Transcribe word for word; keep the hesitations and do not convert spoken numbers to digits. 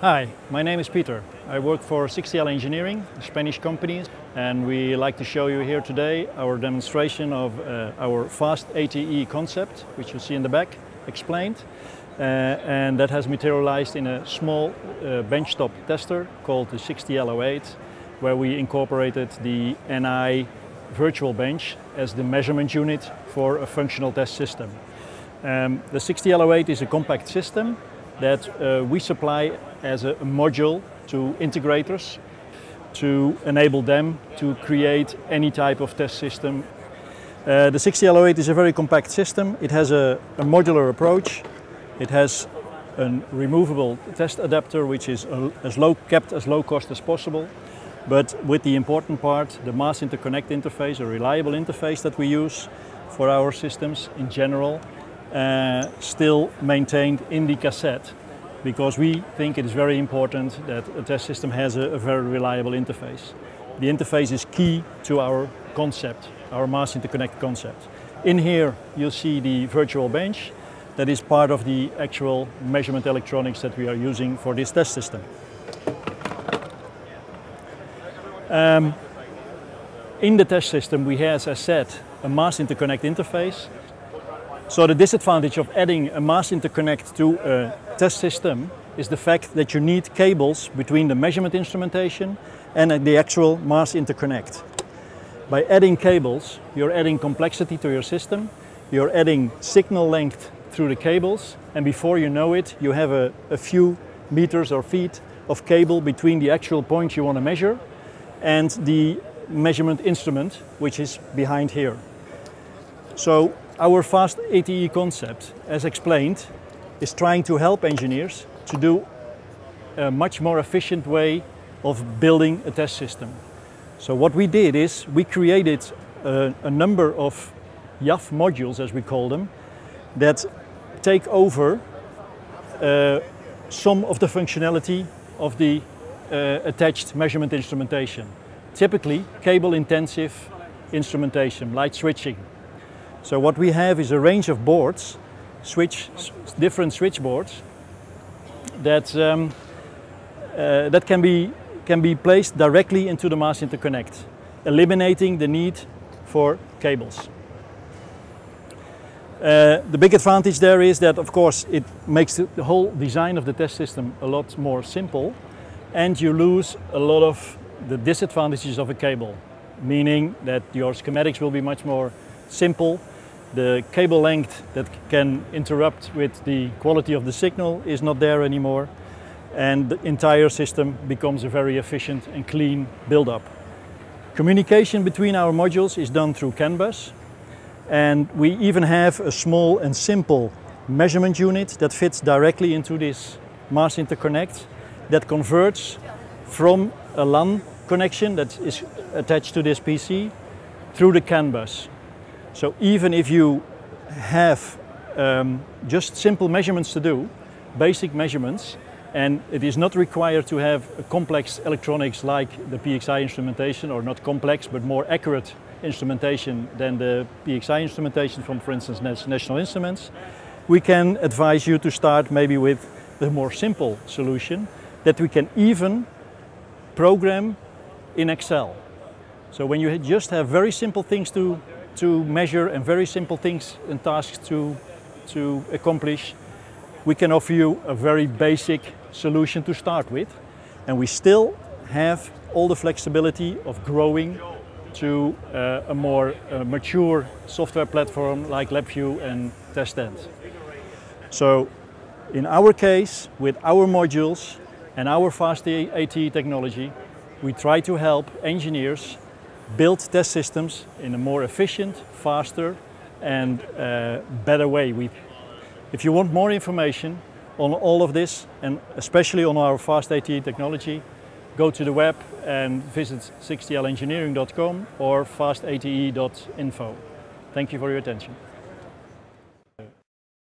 Hi, my name is Peter. I work for six T L Engineering, a Spanish company, and we like to show you here today our demonstration of uh, our FastATE concept, which you see in the back, explained. Uh, and that has materialized in a small uh, benchtop tester called the sixty L oh eight, where we incorporated the N I Virtual Bench as the measurement unit for a functional test system. Um, the sixty L oh eight is a compact system that uh, we supply as a module to integrators to enable them to create any type of test system. Uh, the sixty L oh eight is a very compact system. It has a, a modular approach. It has a removable test adapter, which is a, as low, kept as low cost as possible. But with the important part, the mass interconnect interface, a reliable interface that we use for our systems in general, Uh, still maintained in the cassette, because we think it is very important that a test system has a, a very reliable interface. The interface is key to our concept, our mass interconnect concept. In here you'll see the virtual bench that is part of the actual measurement electronics that we are using for this test system. Um, in the test system we have, as I said, a mass interconnect interface. So the disadvantage of adding a mass interconnect to a test system is the fact that you need cables between the measurement instrumentation and the actual mass interconnect. By adding cables, you're adding complexity to your system, you're adding signal length through the cables, and before you know it, you have a, a few meters or feet of cable between the actual point you want to measure and the measurement instrument, which is behind here. So our FastATE concept, as explained, is trying to help engineers to do a much more efficient way of building a test system. So what we did is we created a, a number of YAVModules, as we call them, that take over uh, some of the functionality of the uh, attached measurement instrumentation. Typically cable-intensive instrumentation, light switching. So what we have is a range of boards, switch, different switch boards, that, um, uh, that can be, can be placed directly into the mass interconnect, eliminating the need for cables. Uh, the big advantage there is that, of course, it makes the whole design of the test system a lot more simple, and you lose a lot of the disadvantages of a cable, meaning that your schematics will be much more simple. The cable length that can interrupt with the quality of the signal is not there anymore, and the entire system becomes a very efficient and clean build-up. Communication between our modules is done through CAN bus, and we even have a small and simple measurement unit that fits directly into this mass interconnect that converts from a LAN connection that is attached to this P C through the CAN bus. So even if you have um, just simple measurements to do, basic measurements, and it is not required to have a complex electronics like the P X I instrumentation, or not complex but more accurate instrumentation than the P X I instrumentation from, for instance, National Instruments, we can advise you to start maybe with the more simple solution that we can even program in Excel. So when you just have very simple things to to measure and very simple things and tasks to, to accomplish, we can offer you a very basic solution to start with. And we still have all the flexibility of growing to uh, a more uh, mature software platform like LabVIEW and TestStand. So in our case, with our modules and our FastATE technology, we try to help engineers build test systems in a more efficient, faster and uh, better way. We, if you want more information on all of this, and especially on our FastATE technology, go to the web and visit six T L engineering dot com or FastATE dot info. Thank you for your attention.